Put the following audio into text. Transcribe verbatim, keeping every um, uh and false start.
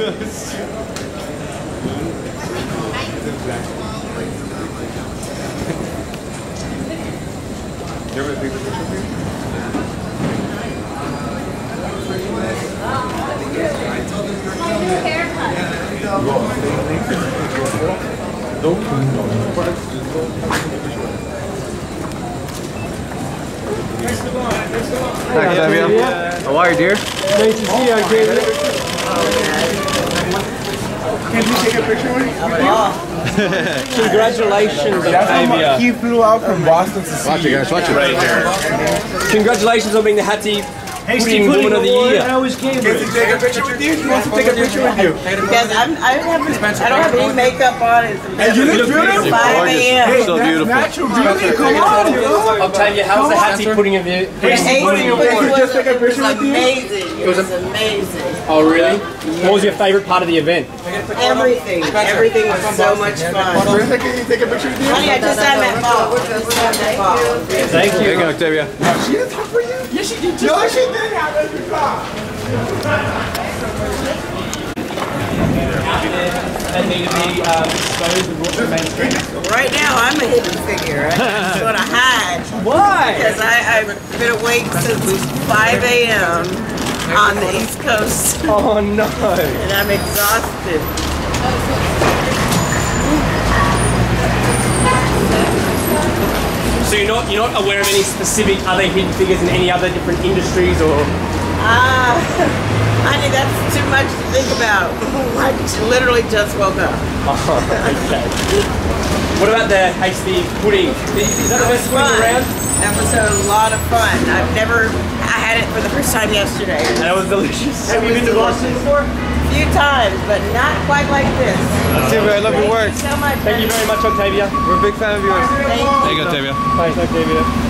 You ever take the picture of me? Hi, Octavia. How are you, dear? Nice to see you, Octavia. Can you take a picture with me? Congratulations, Octavia. He flew out from Boston to see you. Watch it, guys. Watch it right here. Congratulations on being the Hasty Pudding Woman of the Year. I always came. Can you take a picture with you? She wants to take a picture with you. Because I'm, I, have, I don't have any makeup on. And you look beautiful. five A M So beautiful. Really? Come on, bro. Octavia, how's the Hasty Pudding of the Hasty Pudding Award? Did you just take a picture with you? It was amazing. Oh, really? What was your favorite part of the event? Everything. Everything was so much fun. Can you take a picture with you? Honey, I just had that ball. Thank you. Thank you, Octavia. She didn't talk for you? Yes, she did. No, she didn't have a and need to be exposed and brought to the mainstream. Right now, I'm a hidden figure. I just sort of hide. Why? Because I, I've been awake since five A M on the East Coast. Oh, no. And I'm exhausted. So you're not, you're not aware of any specific other hidden figures in any other different industries or? Ah, uh, honey, that's too much to think about. I literally just woke up. Oh, okay. What about the Hasty Pudding? Is that the best pudding around? That was a lot of fun. I've never, I had it for the first time yesterday. That was delicious. Have you been to Boston before? A few times, but not quite like this. Octavia, I love your work. Thank you so much. Thank you very much, Octavia. We're a big fan of yours. Thank you, Octavia. Thanks, Octavia.